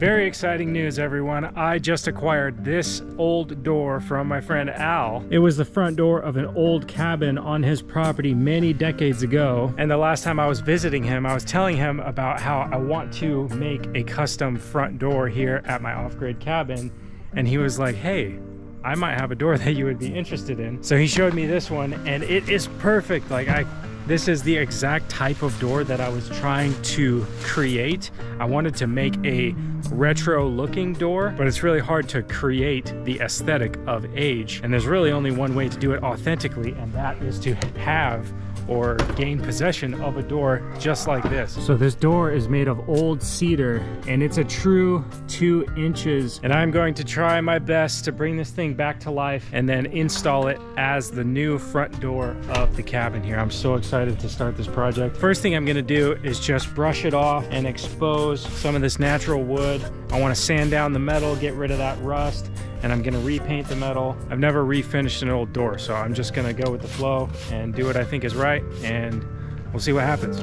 Very exciting news, everyone. I just acquired this old door from my friend Al. It was the front door of an old cabin on his property many decades ago. And the last time I was visiting him, I was telling him about how I want to make a custom front door here at my off-grid cabin. And he was like, hey, I might have a door that you would be interested in. So he showed me this one and it is perfect. Like this is the exact type of door that I was trying to create. I wanted to make a retro looking door, but it's really hard to create the aesthetic of age. And there's really only one way to do it authentically, and that is to have or gain possession of a door just like this. So this door is made of old cedar and it's a true 2 inches. And I'm going to try my best to bring this thing back to life and then install it as the new front door of the cabin here. I'm so excited to start this project. First thing I'm gonna do is just brush it off and expose some of this natural wood. I wanna sand down the metal, get rid of that rust, and I'm gonna repaint the metal. I've never refinished an old door, so I'm just gonna go with the flow and do what I think is right, and we'll see what happens.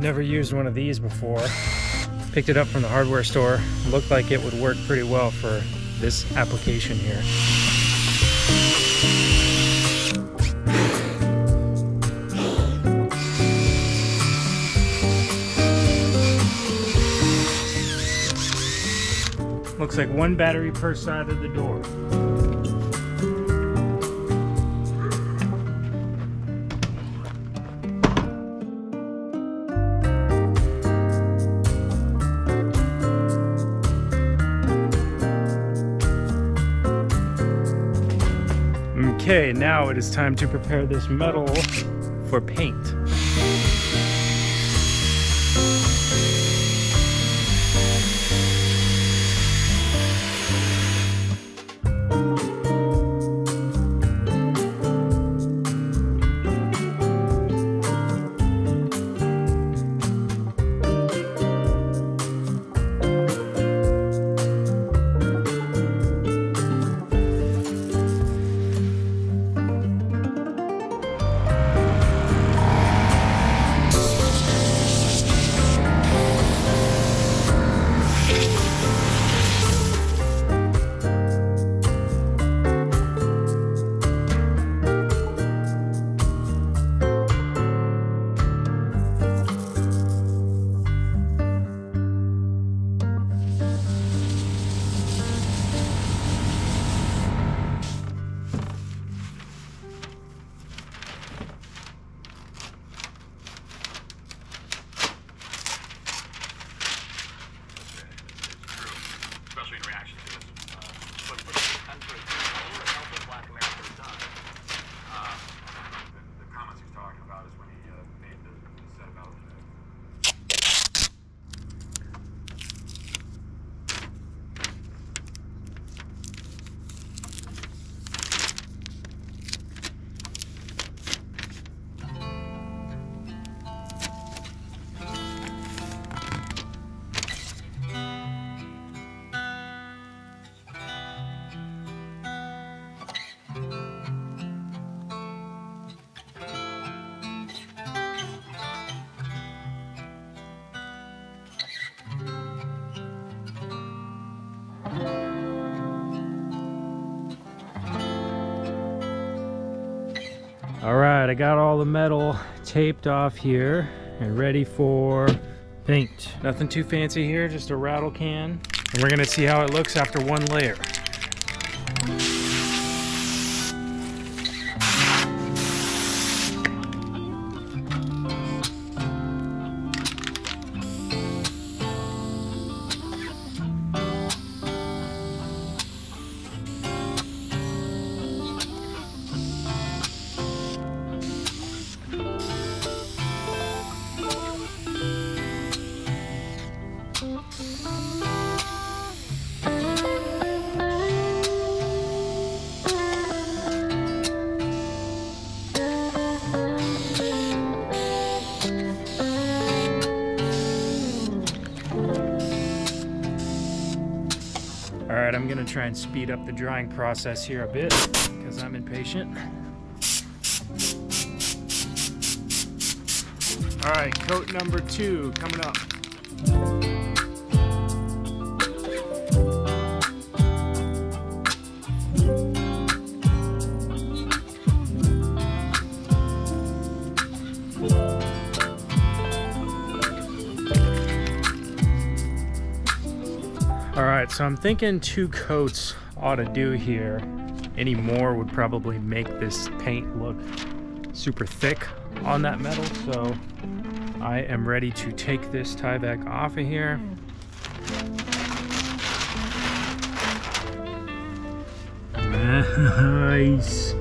Never used one of these before. Picked it up from the hardware store. Looked like it would work pretty well for this application here. Looks like one battery per side of the door. Okay, now it is time to prepare this metal for paint. All right, I got all the metal taped off here and ready for paint. Nothing too fancy here, just a rattle can. And we're gonna see how it looks after one layer. going to try and speed up the drying process here a bit because I'm impatient. All right, coat number 2 coming up. All right, so I'm thinking 2 coats ought to do here. Any more would probably make this paint look super thick on that metal, so I am ready to take this Tyvek off of here. Nice.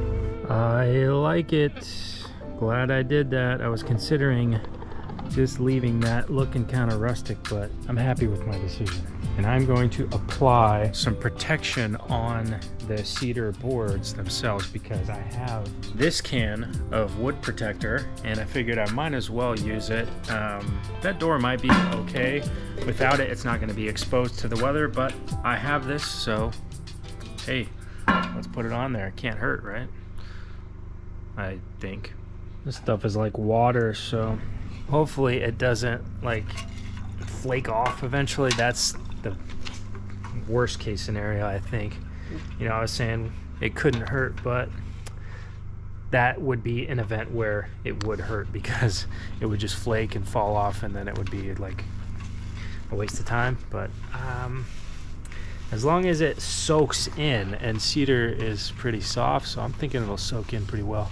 I like it. Glad I did that. I was considering just leaving that looking kind of rustic, but I'm happy with my decision. And I'm going to apply some protection on the cedar boards themselves because I have this can of wood protector and I figured I might as well use it. That door might be okay. Without it, it's not going to be exposed to the weather, but I have this, so hey, let's put it on there. It can't hurt, right? I think. This stuff is like water, so hopefully it doesn't like flake off eventually. That's the worst case scenario, I think. You know, I was saying it couldn't hurt, but that would be an event where it would hurt because it would just flake and fall off, and then it would be like a waste of time. But as long as it soaks in, and cedar is pretty soft, so I'm thinking it'll soak in pretty well.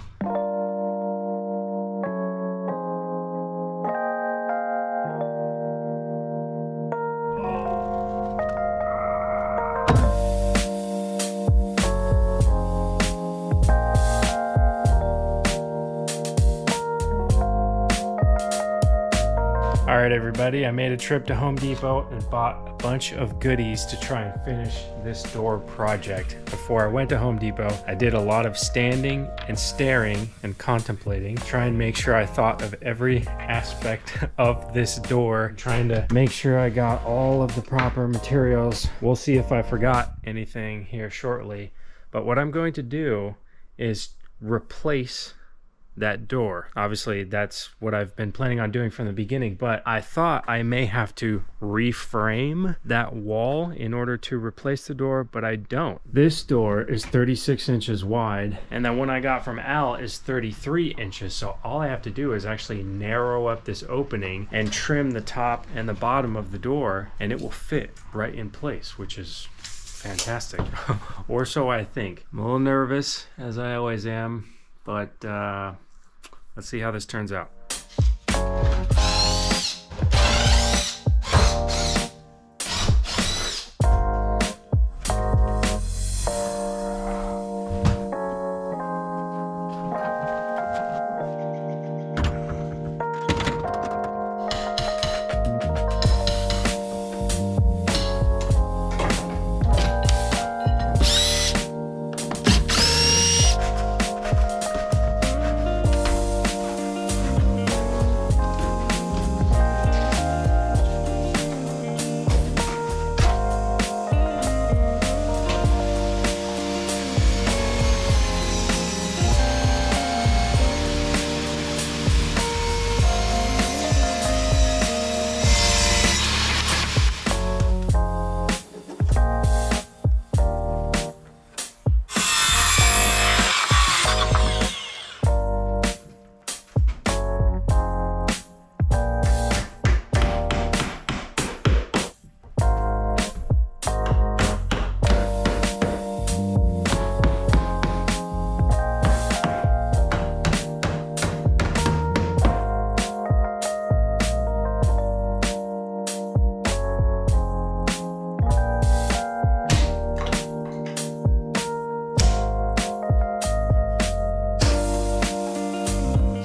Alright everybody, I made a trip to Home Depot and bought a bunch of goodies to try and finish this door project. Before I went to Home Depot, I did a lot of standing and staring and contemplating, trying to make sure I thought of every aspect of this door, trying to make sure I got all of the proper materials. We'll see if I forgot anything here shortly, but what I'm going to do is replace that door. Obviously, that's what I've been planning on doing from the beginning, but I thought I may have to reframe that wall in order to replace the door, but I don't. This door is 36 inches wide, and the one I got from Al is 33 inches, so all I have to do is actually narrow up this opening and trim the top and the bottom of the door, and it will fit right in place, which is fantastic. Or so I think. I'm a little nervous, as I always am, but let's see how this turns out.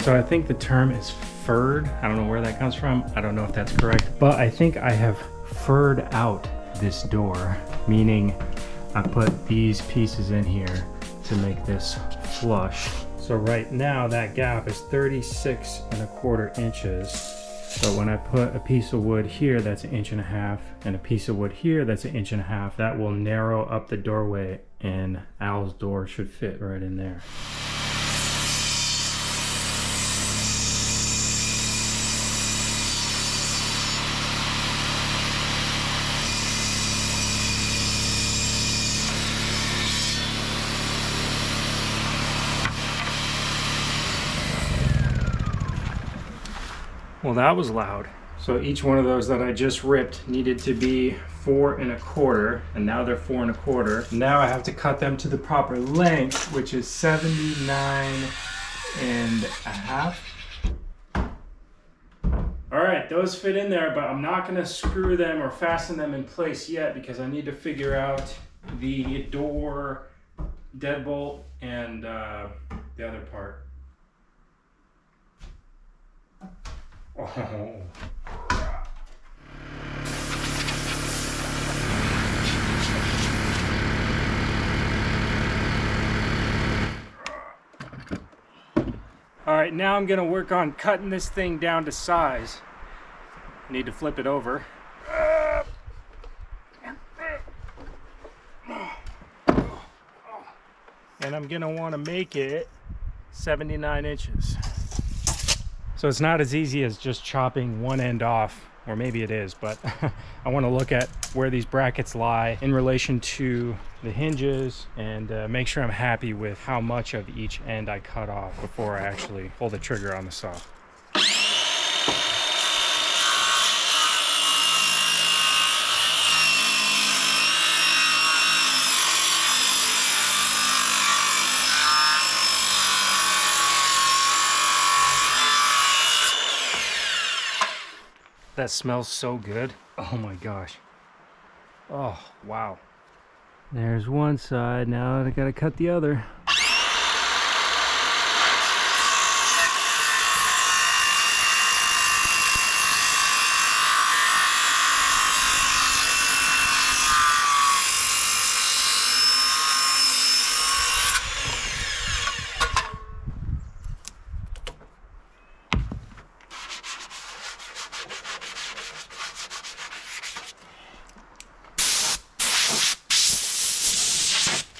So I think the term is furred. I don't know where that comes from. I don't know if that's correct, but I think I have furred out this door, meaning I put these pieces in here to make this flush. So right now that gap is 36 and a quarter inches. So when I put a piece of wood here that's 1.5 inches and a piece of wood here that's 1.5 inches, that will narrow up the doorway and Al's door should fit right in there. Well, that was loud. So each one of those that I just ripped needed to be 4.25, and now they're 4.25. Now I have to cut them to the proper length, which is 79.5. All right, those fit in there, but I'm not gonna screw them or fasten them in place yet because I need to figure out the door deadbolt and the other part. Oh. All right, now I'm gonna work on cutting this thing down to size. I need to flip it over. And I'm gonna wanna make it 79 inches. So it's not as easy as just chopping one end off, or maybe it is, but I want to look at where these brackets lie in relation to the hinges and make sure I'm happy with how much of each end I cut off before I actually pull the trigger on the saw. That smells so good. Oh my gosh. Oh, wow. There's one side. Now I gotta cut the other.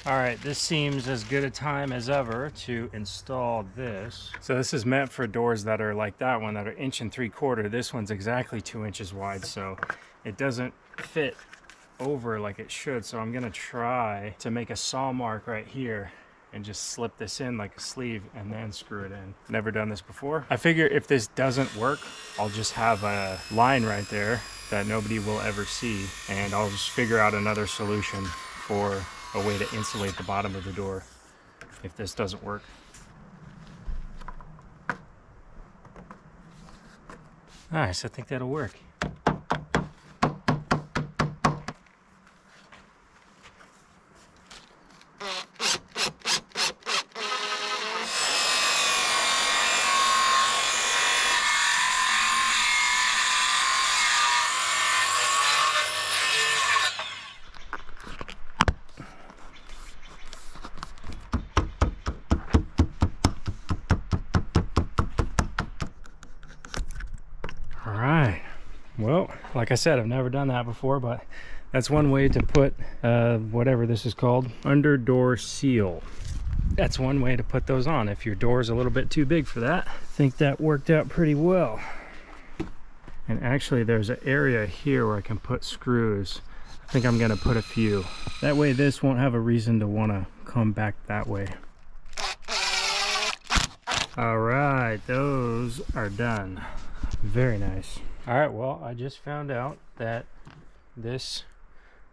All right, this seems as good a time as ever to install this. So this is meant for doors that are like that one, that are 1.75 inches. This one's exactly 2 inches wide, so it doesn't fit over like it should. So I'm gonna try to make a saw mark right here and just slip this in like a sleeve and then screw it in. Never done this before. I figure if this doesn't work, I'll just have a line right there that nobody will ever see, and I'll just figure out another solution for a way to insulate the bottom of the door if this doesn't work. Nice, I think that'll work. Well, like I said, I've never done that before, but that's one way to put whatever this is called, under door seal. That's one way to put those on if your door is a little bit too big for that. I think that worked out pretty well. And actually there's an area here where I can put screws. I think I'm gonna put a few. That way this won't have a reason to wanna come back that way. All right, those are done. Very nice. All right, well, I just found out that this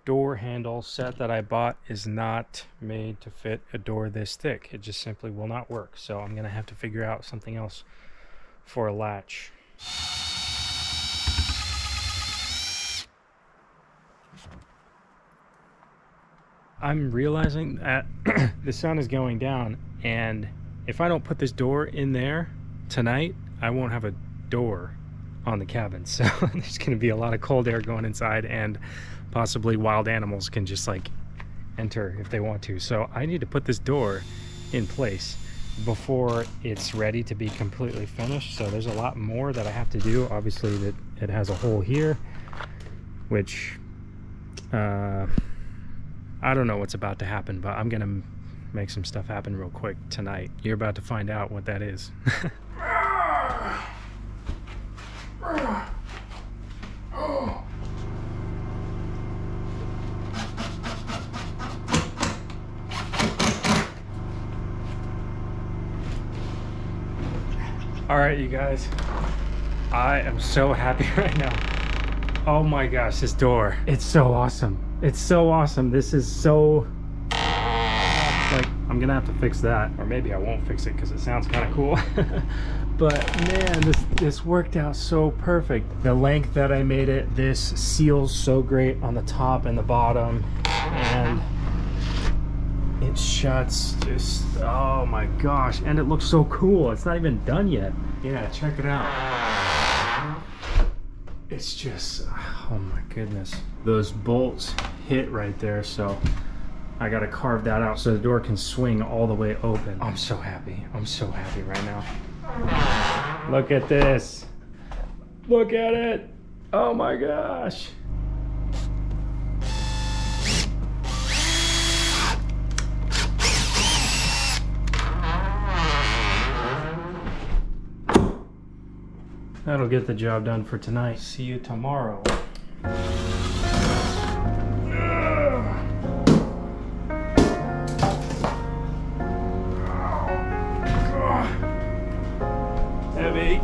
door handle set that I bought is not made to fit a door this thick. It just simply will not work. So I'm gonna have to figure out something else for a latch. I'm realizing that the sun is going down, and if I don't put this door in there tonight, I won't have a door on the cabin, so there's gonna be a lot of cold air going inside, and possibly wild animals can just like enter if they want to. So I need to put this door in place before it's ready to be completely finished. So there's a lot more that I have to do. Obviously that it has a hole here, which I don't know what's about to happen, but I'm gonna make some stuff happen real quick tonight. You're about to find out what that is. All right, you guys, I am so happy right now. Oh my gosh, this door. It's so awesome. It's so awesome. This is so, like, I'm gonna have to fix that, or maybe I won't fix it because it sounds kind of cool. But man, this worked out so perfect. The length that I made it, this seals so great on the top and the bottom, and it shuts just, oh my gosh, and it looks so cool. It's not even done yet. Yeah, check it out. It's just, oh my goodness, those bolts hit right there, so I gotta carve that out so the door can swing all the way open. I'm so happy. I'm so happy right now. Look at this. Look at it. Oh my gosh. That'll get the job done for tonight. See you tomorrow. Heavy.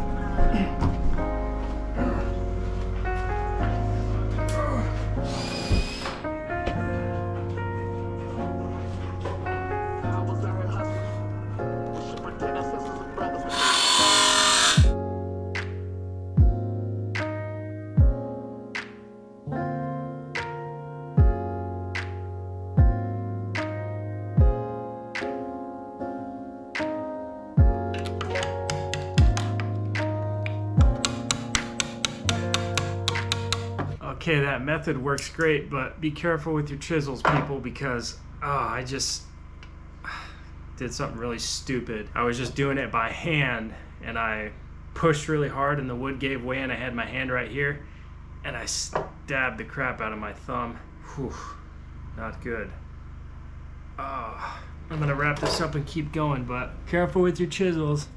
Okay, that method works great, but be careful with your chisels, people, because I just did something really stupid. I was just doing it by hand, and I pushed really hard, and the wood gave way, and I had my hand right here, and I stabbed the crap out of my thumb. Whew, not good. I'm gonna wrap this up and keep going, but careful with your chisels.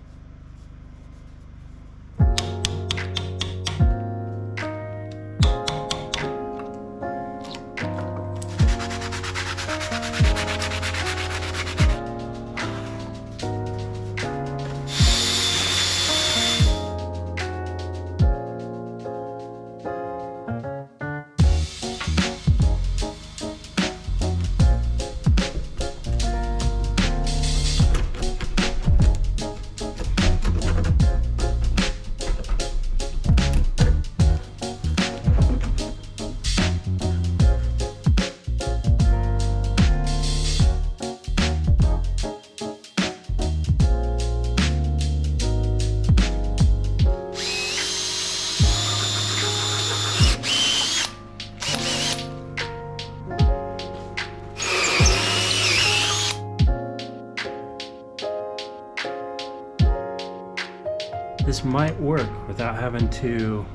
This might work without having to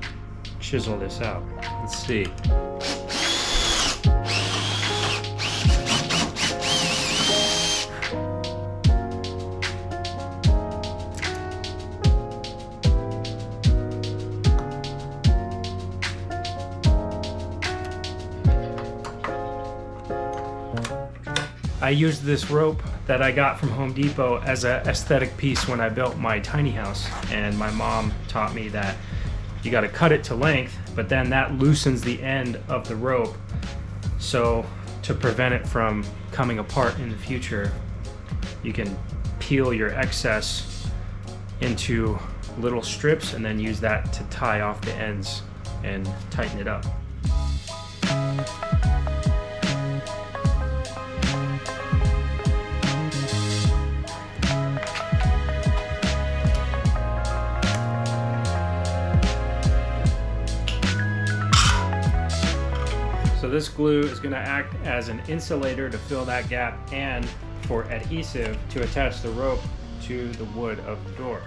chisel this out. Let's see. I used this rope that I got from Home Depot as an aesthetic piece when I built my tiny house, and my mom taught me that you got to cut it to length, but then that loosens the end of the rope, so to prevent it from coming apart in the future, you can peel your excess into little strips and then use that to tie off the ends and tighten it up. So this glue is going to act as an insulator to fill that gap and for adhesive to attach the rope to the wood of the door.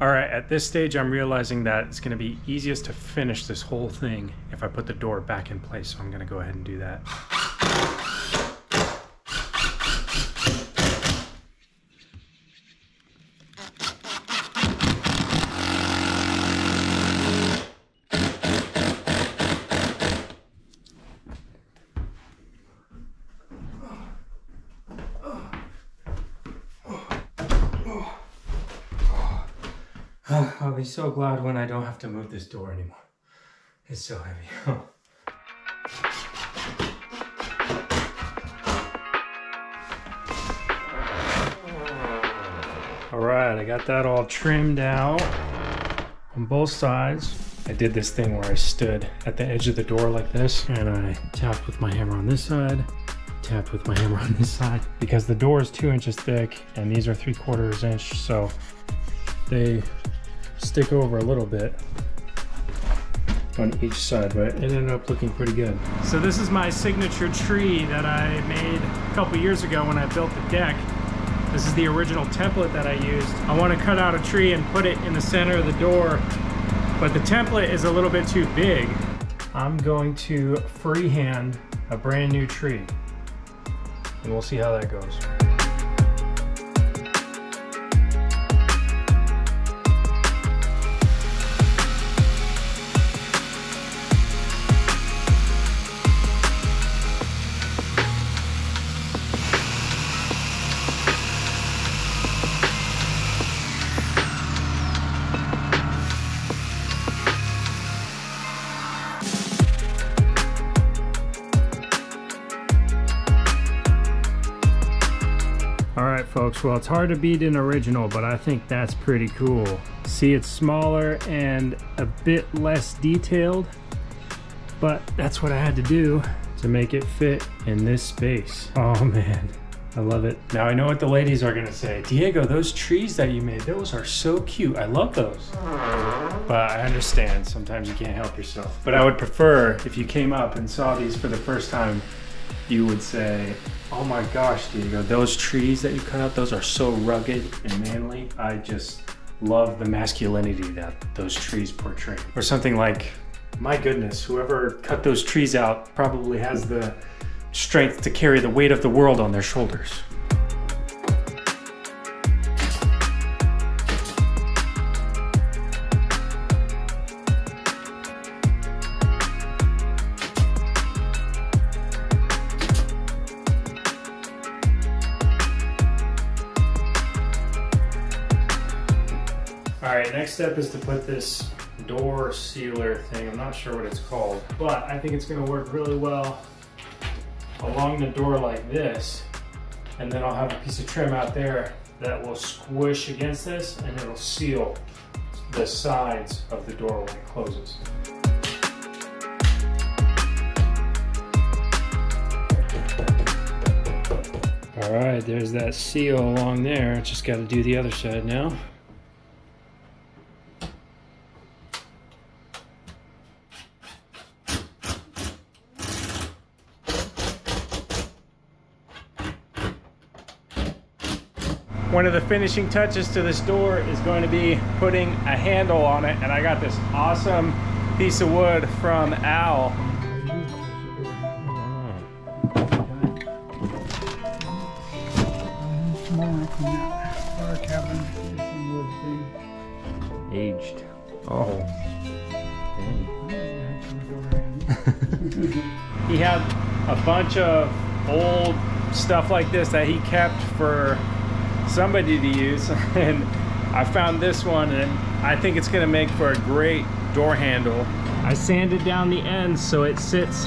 All right, at this stage, I'm realizing that it's gonna be easiest to finish this whole thing if I put the door back in place, so I'm gonna go ahead and do that. I'll be so glad when I don't have to move this door anymore. It's so heavy. All right, I got that all trimmed out on both sides. I did this thing where I stood at the edge of the door like this, and I tapped with my hammer on this side, tapped with my hammer on this side, because the door is 2 inches thick and these are 3/4 inch, so they stick over a little bit on each side, but it ended up looking pretty good. So this is my signature tree that I made a couple years ago when I built the deck. This is the original template that I used. I want to cut out a tree and put it in the center of the door, but the template is a little bit too big. I'm going to freehand a brand new tree, and we'll see how that goes. Folks, well, it's hard to beat an original, but I think that's pretty cool. See, it's smaller and a bit less detailed, but that's what I had to do to make it fit in this space. Oh man, I love it. Now I know what the ladies are gonna say. Diego, those trees that you made, those are so cute. I love those. But I understand, sometimes you can't help yourself. But I would prefer if you came up and saw these for the first time, you would say, oh my gosh, Diego, those trees that you cut out, those are so rugged and manly. I just love the masculinity that those trees portray. Or something like, my goodness, whoever cut those trees out probably has the strength to carry the weight of the world on their shoulders. All right, next step is to put this door sealer thing, I'm not sure what it's called, but I think it's gonna work really well along the door like this. And then I'll have a piece of trim out there that will squish against this and it'll seal the sides of the door when it closes. All right, there's that seal along there. Just gotta do the other side now. One of the finishing touches to this door is going to be putting a handle on it, and I got this awesome piece of wood from Al. Aged. Oh. He had a bunch of old stuff like this that he kept for somebody to use, and I found this one, and I think it's gonna make for a great door handle. I sanded down the ends so it sits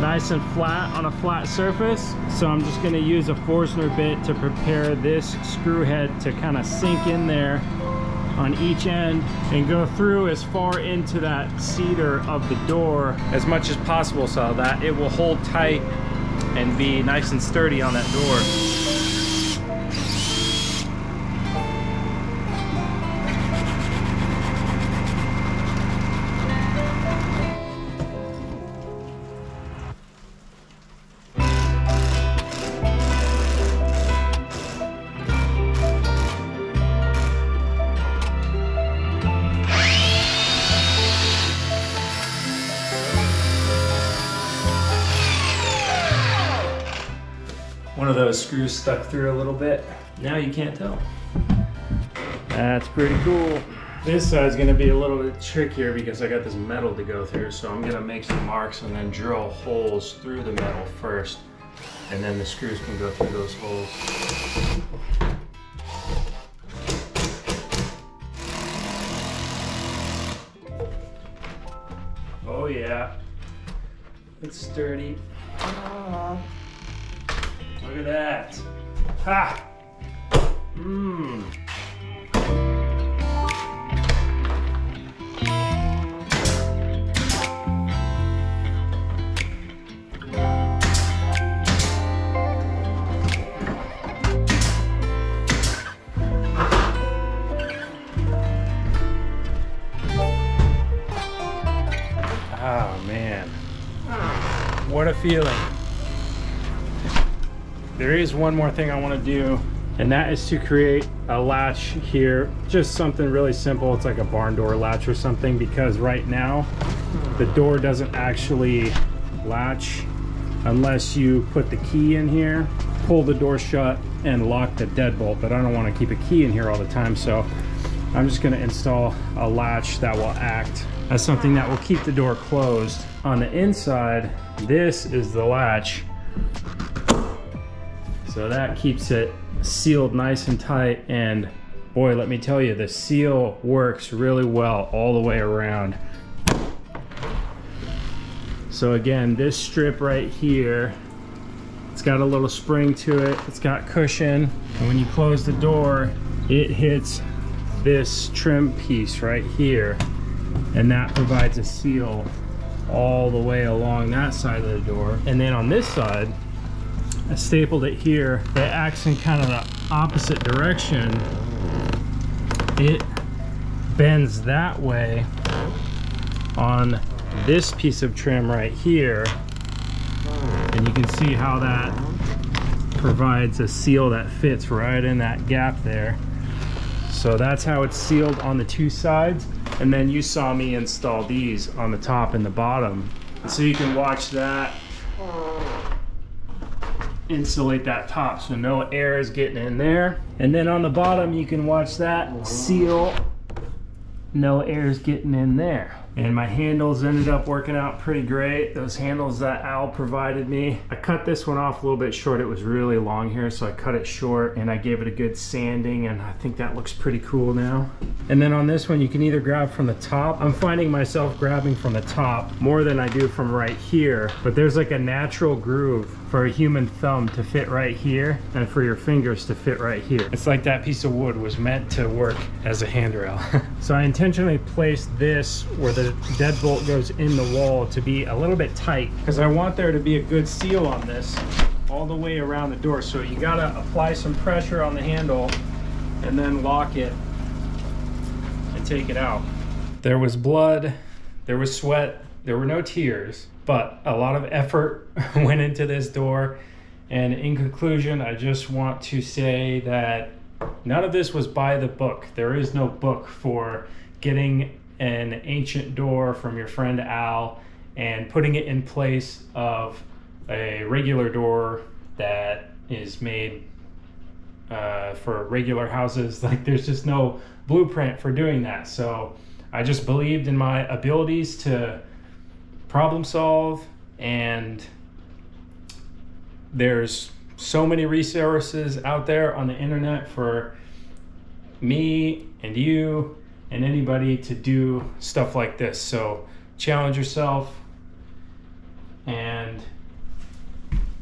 nice and flat on a flat surface, so I'm just gonna use a Forstner bit to prepare this screw head to kind of sink in there on each end and go through as far into that cedar of the door as much as possible so that it will hold tight and be nice and sturdy on that door. One of those screws stuck through a little bit. Now you can't tell. That's pretty cool. This side's gonna be a little bit trickier because I got this metal to go through, so I'm gonna make some marks and then drill holes through the metal first, and then the screws can go through those holes. Oh yeah, it's sturdy. Oh. Look at that. Ha! Mmm. Oh man. What a feeling. There is one more thing I want to do, and that is to create a latch here. Just something really simple. It's like a barn door latch or something, because right now the door doesn't actually latch unless you put the key in here, pull the door shut, and lock the deadbolt. But I don't want to keep a key in here all the time, so I'm just going to install a latch that will act as something that will keep the door closed. On the inside, this is the latch. So that keeps it sealed nice and tight, and boy, let me tell you, the seal works really well all the way around. So again, this strip right here, it's got a little spring to it, it's got cushion, and when you close the door, it hits this trim piece right here, and that provides a seal all the way along that side of the door. And then on this side, I stapled it here. It acts in kind of the opposite direction. It bends that way on this piece of trim right here, and you can see how that provides a seal that fits right in that gap there. So that's how it's sealed on the two sides, and then you saw me install these on the top and the bottom, so you can watch that insulate that top so no air is getting in there. And then on the bottom, you can watch that seal, no air is getting in there. And my handles ended up working out pretty great, those handles that Al provided me. I cut this one off a little bit short, it was really long here, so I cut it short and I gave it a good sanding, and I think that looks pretty cool now. And then on this one, you can either grab from the top. I'm finding myself grabbing from the top more than I do from right here, but there's like a natural groove for a human thumb to fit right here and for your fingers to fit right here. It's like that piece of wood was meant to work as a handrail. So I intentionally placed this where the deadbolt goes in the wall to be a little bit tight, because I want there to be a good seal on this all the way around the door. So you gotta apply some pressure on the handle and then lock it and take it out. There was blood, there was sweat, there were no tears, but a lot of effort went into this door. And in conclusion, I just want to say that None of this was by the book. There is no book for getting an ancient door from your friend Al and putting it in place of a regular door that is made for regular houses. Like, there's just no blueprint for doing that. So I just believed in my abilities to problem solve, and there's so many resources out there on the internet for me and you and anybody to do stuff like this. So challenge yourself and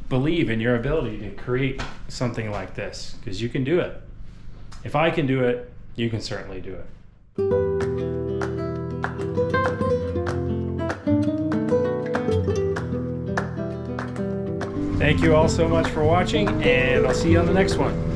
believe in your ability to create something like this, because you can do it. If I can do it, you can certainly do it. Thank you all so much for watching, and I'll see you on the next one.